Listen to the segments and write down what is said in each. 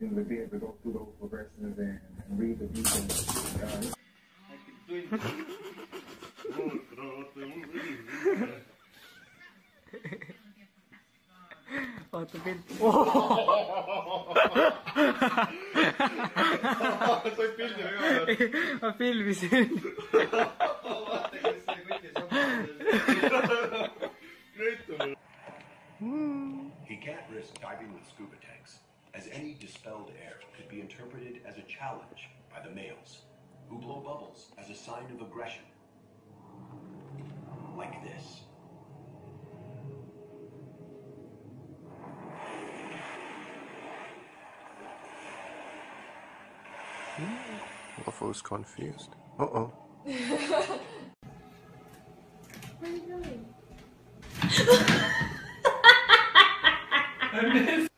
you know, to be able to go through those progressions and read the details. Oh, it's a bit. Oh, film is in. He can't risk diving with scuba tanks, as any dispelled air could be interpreted as a challenge by the males, who blow bubbles as a sign of aggression. Like this. Lofo's confused. Uh-oh. Where are you going? I missed.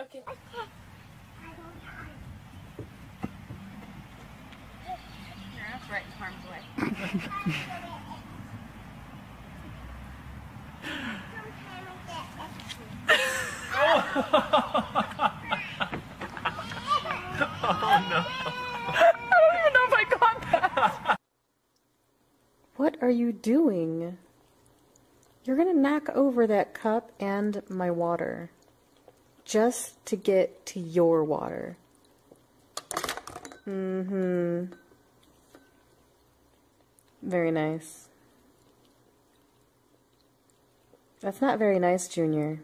Okay. You're off right in harm's way. Oh no. I don't even know if I got that. What are you doing? You're gonna knock over that cup and my water. Just to get to your water. Mm-hmm. Very nice. That's not very nice, Junior.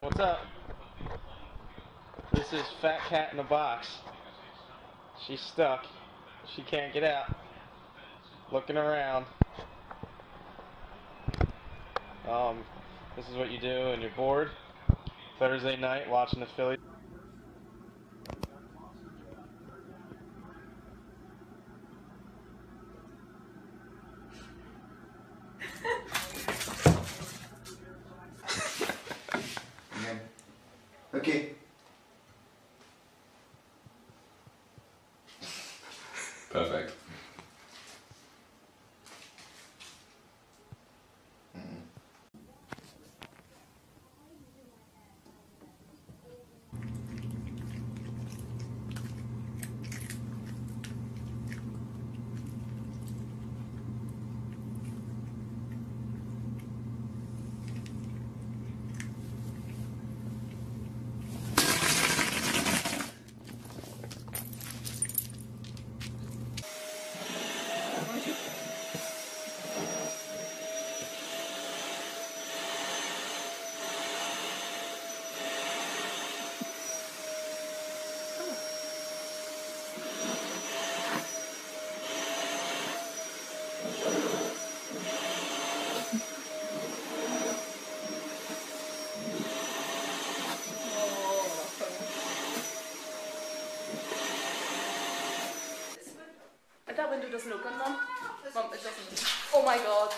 What's up? This is Fat Cat in a Box. She's stuck. She can't get out. Looking around. This is what you do when you're bored. Thursday night watching the Phillies. Okay. Perfect. and do this look at mom. Mom, it doesn't. Oh my god.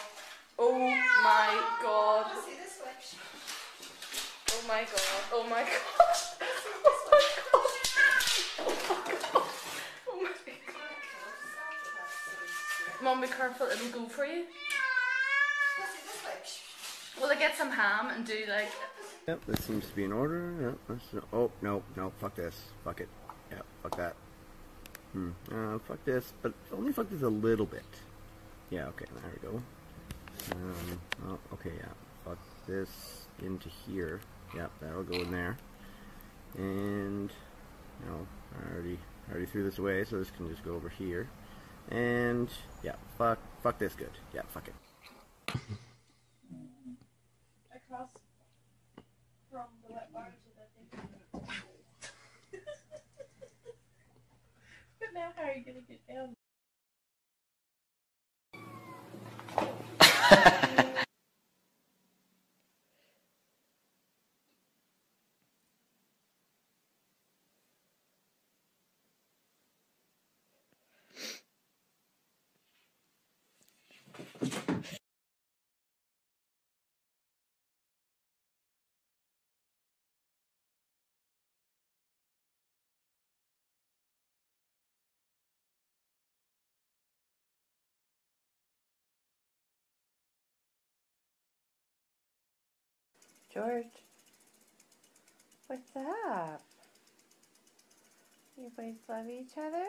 Oh my god. Oh my god. Oh my god. Oh my god. Mom, be careful, it'll go for you. Will I get some ham and do like... Yep, this seems to be in order. Yep, oh, no, no, fuck this. Fuck it. Yep, fuck that. Fuck this, but only fuck this a little bit. Yeah, okay, there we go. Oh, okay, yeah. Fuck this into here. Yep, that'll go in there. And, no, I already threw this away, so this can just go over here. And, yeah, fuck this good. Yeah, fuck it. Across from the wet bar to the thing. But now how are you gonna get down? George, what's up? You boys love each other?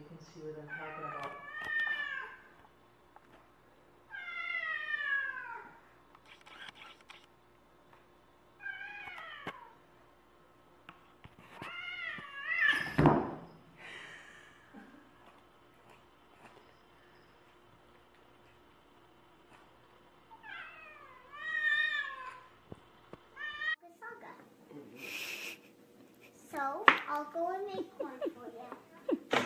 You can see what I'm talking about. So, I'll go and make one for you.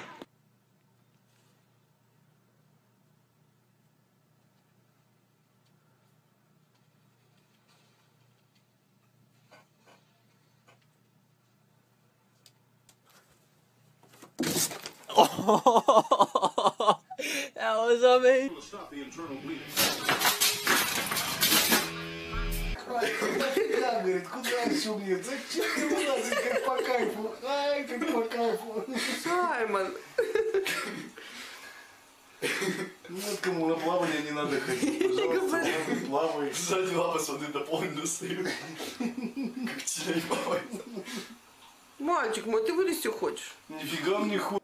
Oh, that was amazing. Stop the internal bleeding. Ай, ман. Нет, кому на плавание не надо ходить, пожалуйста, не плавай. Сзади лапы с воды дополнительно стоят. Как чай бывает. Мальчик мой, ты вылезти хочешь? Нифига мне хуй.